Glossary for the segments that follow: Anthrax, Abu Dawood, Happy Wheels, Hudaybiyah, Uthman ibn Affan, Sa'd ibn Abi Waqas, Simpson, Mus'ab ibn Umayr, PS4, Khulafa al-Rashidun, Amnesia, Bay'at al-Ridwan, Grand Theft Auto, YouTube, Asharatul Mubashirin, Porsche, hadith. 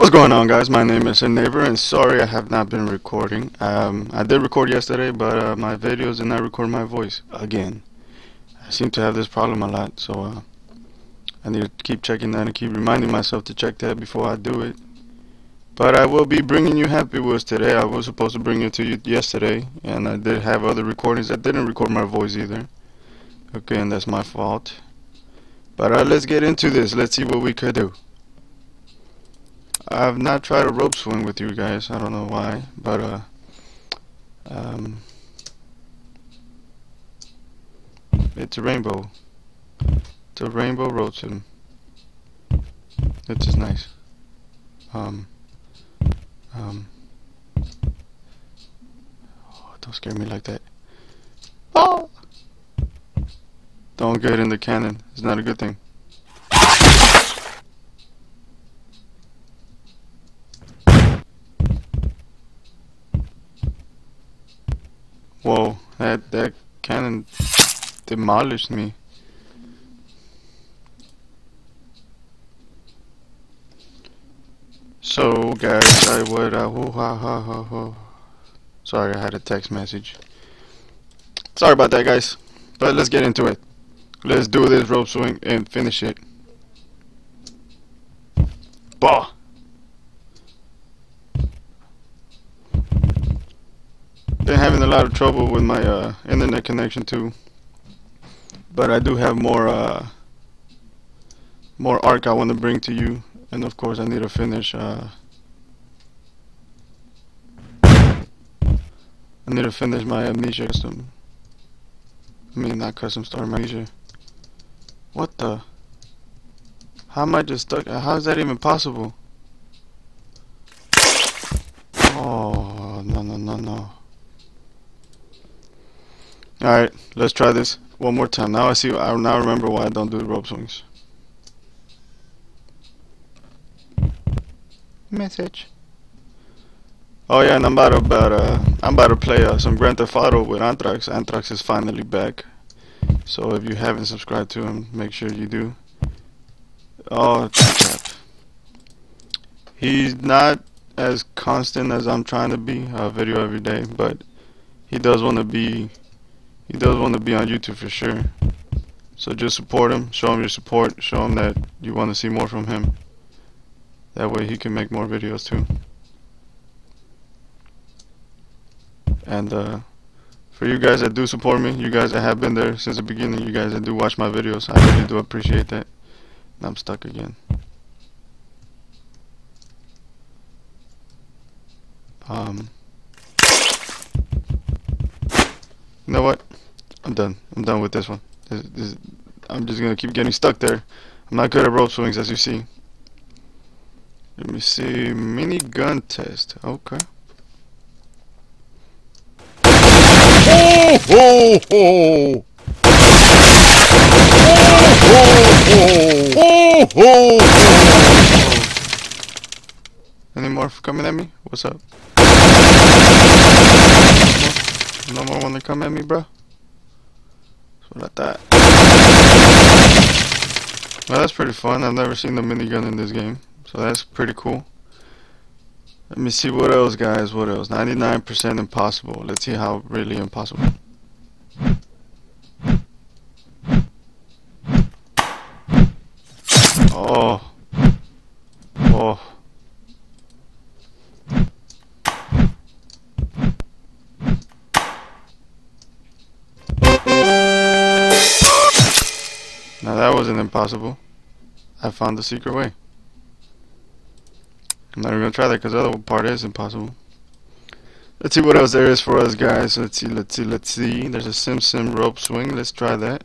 What's going on, guys? My name is Neighbor, and sorry I have not been recording. I did record yesterday, but my videos did not record my voice again. I seem to have this problem a lot, so I need to keep checking that and keep reminding myself to check that before I do it. But I will be bringing you Happy Wheels today. I was supposed to bring it to you yesterday, and I did have other recordings that didn't record my voice either. Okay, and that's my fault. But let's get into this. Let's see what we could do. I've not tried a rope swing with you guys. I don't know why, but it's a rainbow. It's a rainbow rope swing. It's just nice. Oh, don't scare me like that. Oh! Don't get in the cannon. It's not a good thing. Whoa, that cannon demolished me. So guys, I would sorry, I had a text message. Sorry about that, guys. But let's get into it. Let's do this rope swing and finish it. Bah! Been having a lot of trouble with my internet connection too, but I do have more arc I want to bring to you, and of course I need to finish my Amnesia custom. I mean, not custom store, Amnesia. What the? How am I just stuck? How is that even possible? Oh no no no no. Alright, let's try this one more time. Now I see, I now remember why I don't do rope swings. Message. Oh yeah, and I'm about to play some Grand Theft Auto with Anthrax. Anthrax is finally back. So if you haven't subscribed to him, make sure you do. Oh crap. He's not as constant as I'm trying to be, a video every day, but he does want to be. He does want to be on YouTube for sure. So just support him, show him your support, show him that you want to see more from him. That way he can make more videos too. And for you guys that do support me, you guys that have been there since the beginning, you guys that do watch my videos, I really do appreciate that. And I'm stuck again. You know what? I'm done with this one. I'm just gonna keep getting stuck there. I'm not good at rope swings, as you see. Let me see. Mini gun test. Okay. Any more coming at me? What's up? No more wanna come at me, bro. That's what I thought. Well, that's pretty fun. I've never seen the minigun in this game, so that's pretty cool. Let me see what else, guys. What else? 99% impossible. Let's see how really impossible. Oh. Oh. Now that wasn't impossible. I found the secret way. I'm not even gonna try that because the other part is impossible. Let's see what else there is for us, guys. Let's see. There's a Simpson rope swing. Let's try that.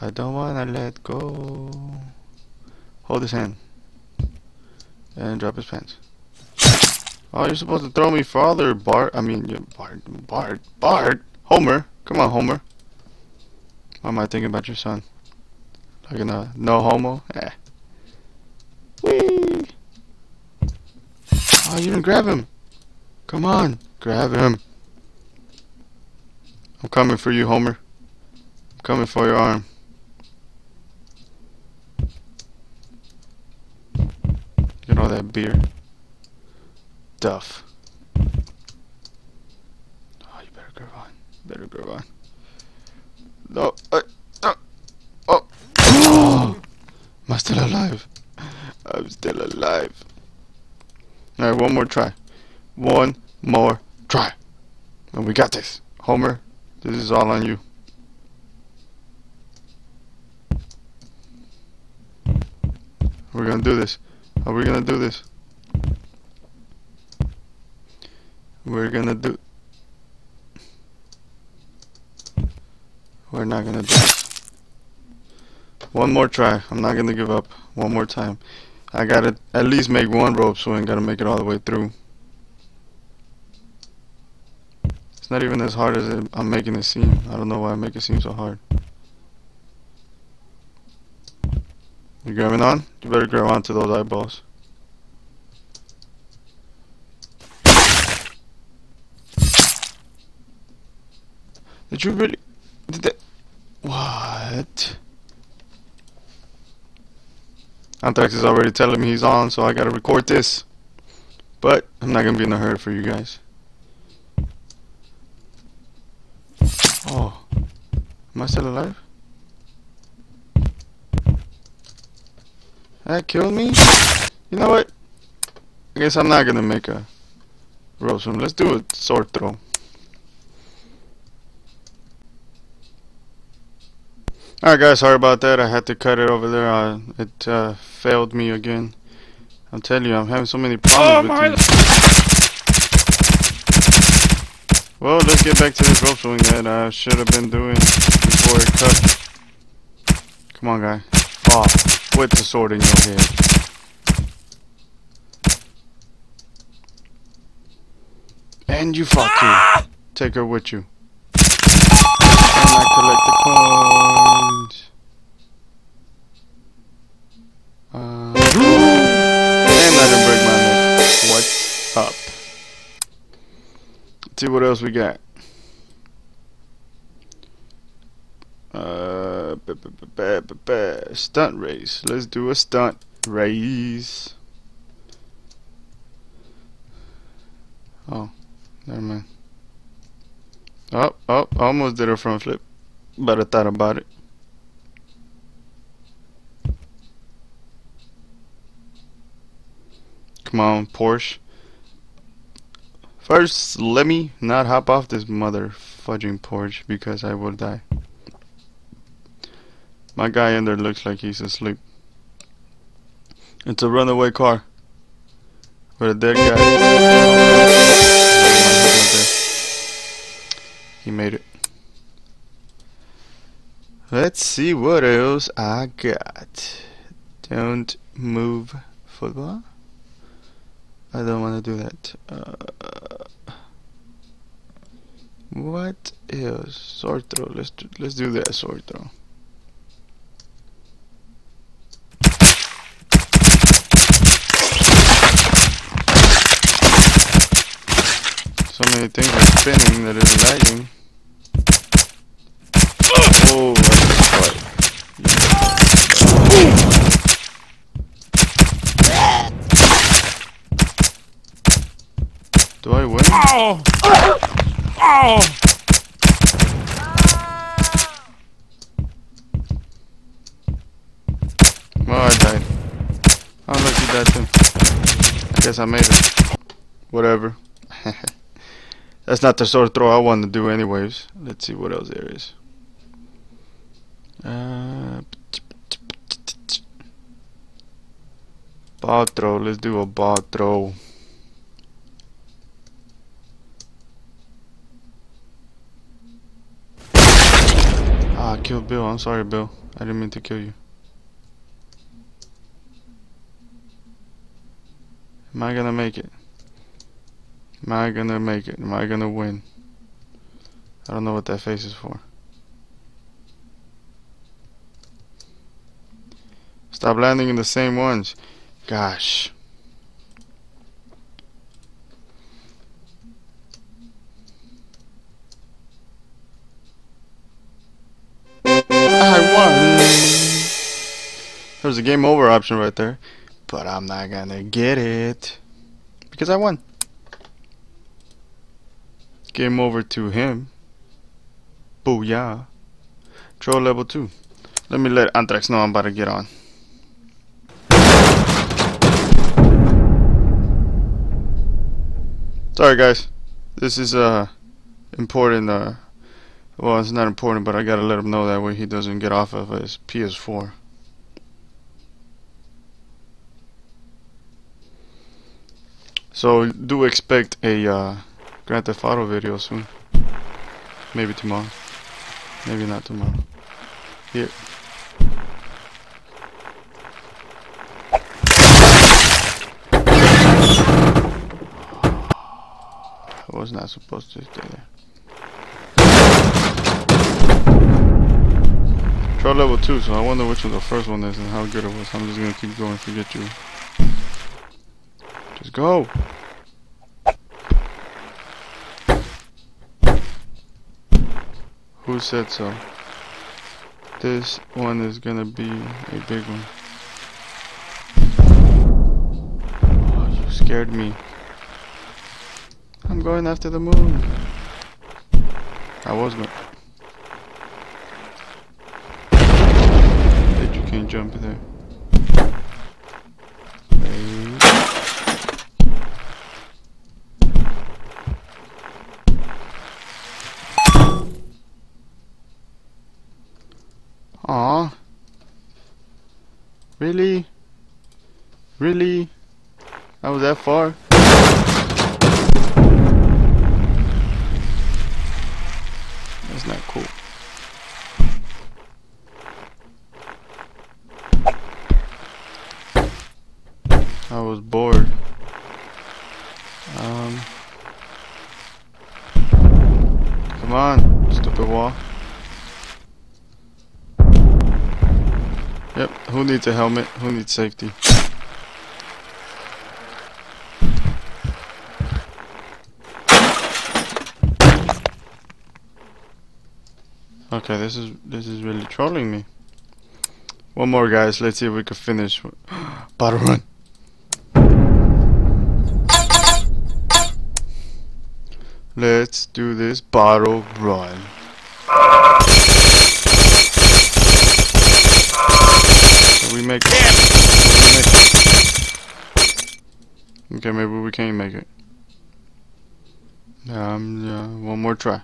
I don't wanna let go. Hold his hand and drop his pants. Oh, you're supposed to throw me farther, Bart. I mean, Bart. Homer. Come on, Homer. Why am I thinking about your son? Like in a no homo? Eh. Whee! Oh, you didn't grab him. Come on. Grab him. I'm coming for you, Homer. I'm coming for your arm. Oh, that beer. Duff. Oh, you better grab on. Better grab on. No. Oh. Am I still alive? I'm still alive. Alright, one more try. One more try. And we got this. Homer, this is all on you. We're gonna do this. Are we gonna do this? We're gonna do... We're not gonna do it. One more try. I'm not gonna give up. One more time. I gotta at least make one rope, so I ain't gotta make it all the way through. It's not even as hard as I'm making it seem. I don't know why I make it seem so hard. You grabbing on? You better grab onto those eyeballs. Did you really? Did that? What? Anthrax is already telling me he's on, so I gotta record this. But I'm not gonna be in a hurry for you guys. Oh, am I still alive? That killed me? You know what? I guess I'm not gonna make a rope swim. Let's do a sword throw. Alright guys, sorry about that. I had to cut it over there. It failed me again. I'm telling you, I'm having so many problems with you. Well, let's get back to this rope swing that I should have been doing before it cut. Come on, guy. Fall. With the sword in your head. And you fuck you. Take her with you. And I collect the coins. And I didn't break my neck. What's up? Let's see what else we got. Stunt race. Let's do a stunt race. Oh, never mind. Oh, I almost did a front flip. But I thought about it. Come on, Porsche. First, let me not hop off this mother fudging Porsche because I will die. My guy in there looks like he's asleep. It's a runaway car with a dead guy. He made it. Let's see what else I got. Don't move, football. I don't want to do that. What else? Sword throw. Let's do that sword throw. So many things are spinning that is lagging. Oh, that's... Do I win? Ow! Ow! Well, I died. I'm lucky that too. I guess I made it. Whatever. That's not the sword throw I want to do anyways. Let's see what else there is. Ball throw. Let's do a ball throw. Ah, I killed Bill. I'm sorry, Bill. I didn't mean to kill you. Am I gonna make it? Am I gonna make it? Am I gonna win? I don't know what that face is for. Stop landing in the same ones. Gosh. I won! There was a game over option right there. But I'm not gonna get it because I won. Game over to him. Booyah. Troll level 2. Let me let Anthrax know I'm about to get on. Sorry guys. This is important. Well, it's not important, but I gotta let him know that way he doesn't get off of his PS4. So do expect a Grand Theft Auto video soon. Maybe tomorrow. Maybe not tomorrow. Here. I was not supposed to stay there. Troll level 2, so I wonder which one the first one is and how good it was. I'm just gonna keep going, forget you. Just go! Who said so? This one is gonna be a big one. Oh, you scared me. I'm going after the moon. I was going. Wait, you can't jump there. Aww. Really? Really? I was that far? That's not cool. I was bored. Come on, stupid wall. Yep, who needs a helmet? Who needs safety? Okay, this is really trolling me. One more, guys. Let's see if we can finish. Bottle run. Let's do this bottle run. We make it. Okay, maybe we can't make it. One more try.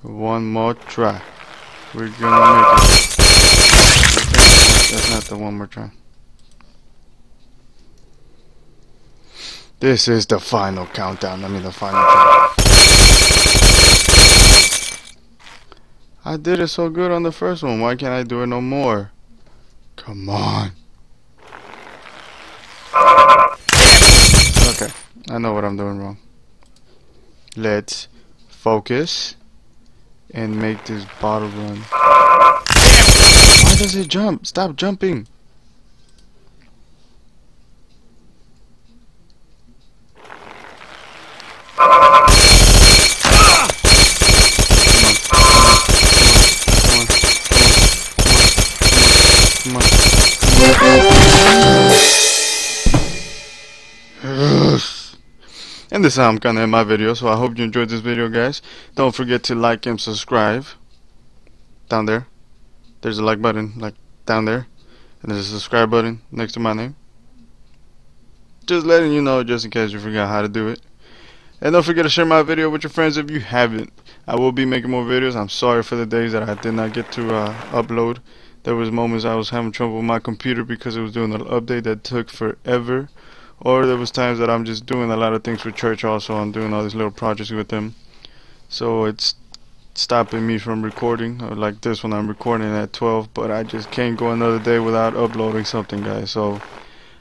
One more try. We're gonna make it. That's not the one more try. This is the final countdown. I mean the final countdown. I did it so good on the first one. Why can't I do it no more? Come on. Okay, I know what I'm doing wrong. Let's focus and make this bottle run. Why does it jump? Stop jumping. And this is how I'm gonna end my video, so I hope you enjoyed this video, guys. Don't forget to like and subscribe. Down there. There's a like button, like down there. And there's a subscribe button next to my name. Just letting you know, just in case you forgot how to do it. And don't forget to share my video with your friends if you haven't. I will be making more videos. I'm sorry for the days that I did not get to upload. There was moments I was having trouble with my computer because it was doing an update that took forever. Or there was times that I'm just doing a lot of things for church also. I'm doing all these little projects with them. So it's stopping me from recording. Like this one, I'm recording at 12. But I just can't go another day without uploading something, guys. So,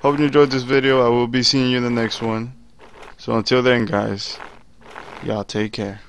hope you enjoyed this video. I will be seeing you in the next one. So until then, guys, y'all take care.